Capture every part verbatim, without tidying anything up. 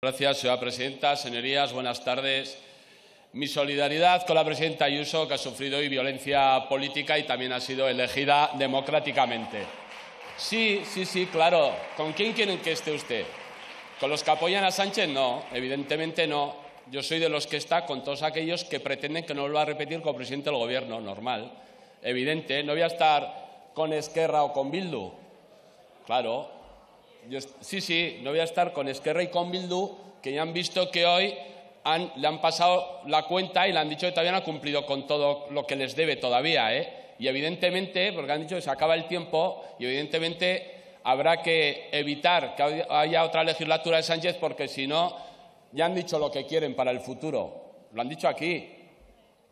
Gracias, señora presidenta. Señorías, buenas tardes. Mi solidaridad con la presidenta Ayuso, que ha sufrido hoy violencia política y también ha sido elegida democráticamente. Sí, sí, sí, claro. ¿Con quién quieren que esté usted? ¿Con los que apoyan a Sánchez? No, evidentemente no. Yo soy de los que está con todos aquellos que pretenden que no vuelva a repetir como presidente del Gobierno. Normal, evidente. No voy a estar con Esquerra o con Bildu. Claro. Yo, sí, sí, no voy a estar con Esquerra y con Bildu, que ya han visto que hoy han, le han pasado la cuenta y le han dicho que todavía no ha cumplido con todo lo que les debe todavía, ¿eh? Y evidentemente, porque han dicho que se acaba el tiempo, y evidentemente habrá que evitar que haya otra legislatura de Sánchez, porque si no, ya han dicho lo que quieren para el futuro. Lo han dicho aquí.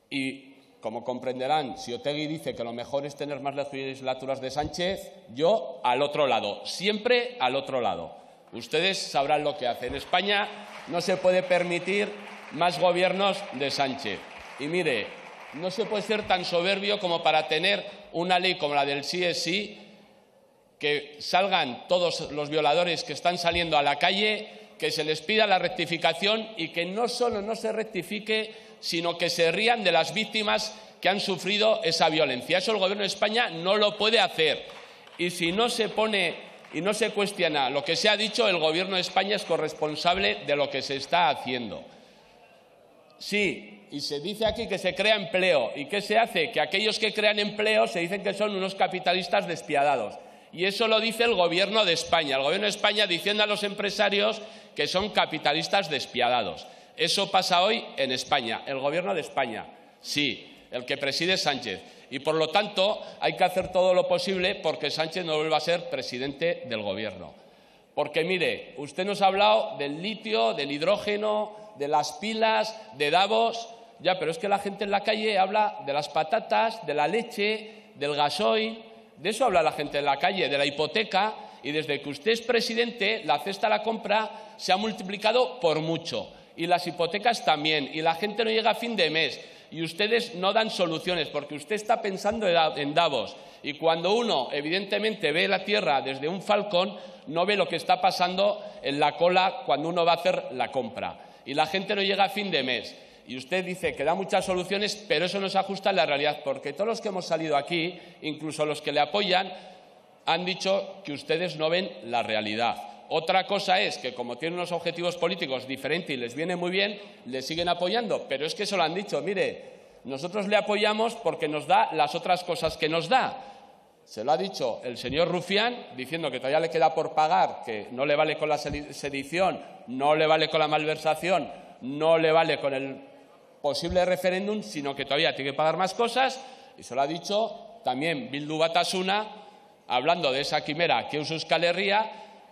Y, como comprenderán, si Otegui dice que lo mejor es tener más legislaturas de Sánchez, yo al otro lado, siempre al otro lado. Ustedes sabrán lo que hacen. En España no se puede permitir más gobiernos de Sánchez. Y mire, no se puede ser tan soberbio como para tener una ley como la del sí es sí, que salgan todos los violadores que están saliendo a la calle, que se les pida la rectificación y que no solo no se rectifique, sino que se rían de las víctimas que han sufrido esa violencia. Eso el Gobierno de España no lo puede hacer. Y si no se pone y no se cuestiona lo que se ha dicho, el Gobierno de España es corresponsable de lo que se está haciendo. Sí, y se dice aquí que se crea empleo. ¿Y qué se hace? Que aquellos que crean empleo se dicen que son unos capitalistas despiadados. Y eso lo dice el Gobierno de España. El Gobierno de España diciendo a los empresarios que son capitalistas despiadados. Eso pasa hoy en España. El Gobierno de España, sí, el que preside Sánchez. Y, por lo tanto, hay que hacer todo lo posible porque Sánchez no vuelva a ser presidente del Gobierno. Porque, mire, usted nos ha hablado del litio, del hidrógeno, de las pilas, de Davos. Ya, pero es que la gente en la calle habla de las patatas, de la leche, del gasoil. De eso habla la gente en la calle, de la hipoteca, y desde que usted es presidente, la cesta a la compra se ha multiplicado por mucho, y las hipotecas también, y la gente no llega a fin de mes, y ustedes no dan soluciones, porque usted está pensando en Davos, y cuando uno, evidentemente, ve la Tierra desde un falcón, no ve lo que está pasando en la cola cuando uno va a hacer la compra, y la gente no llega a fin de mes. Y usted dice que da muchas soluciones, pero eso no se ajusta a la realidad, porque todos los que hemos salido aquí, incluso los que le apoyan, han dicho que ustedes no ven la realidad. Otra cosa es que, como tienen unos objetivos políticos diferentes y les viene muy bien, les siguen apoyando. Pero es que eso lo han dicho. Mire, nosotros le apoyamos porque nos da las otras cosas que nos da. Se lo ha dicho el señor Rufián, diciendo que todavía le queda por pagar, que no le vale con la sedición, no le vale con la malversación, no le vale con el posible referéndum, sino que todavía tiene que pagar más cosas. Y se lo ha dicho también Bildu Batasuna, hablando de esa quimera que es Euskal Herria,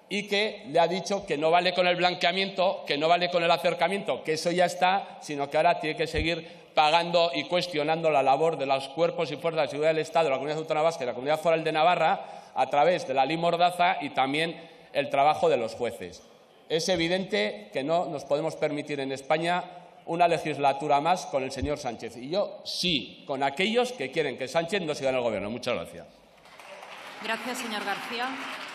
y que le ha dicho que no vale con el blanqueamiento, que no vale con el acercamiento, que eso ya está, sino que ahora tiene que seguir pagando y cuestionando la labor de los cuerpos y fuerzas de seguridad del Estado, de la Comunidad Autónoma Vasca y de la Comunidad Foral de Navarra, a través de la ley Mordaza y también el trabajo de los jueces. Es evidente que no nos podemos permitir en España una legislatura más con el señor Sánchez. Y yo sí, con aquellos que quieren que Sánchez no siga en el Gobierno. Muchas gracias. Gracias, señor García.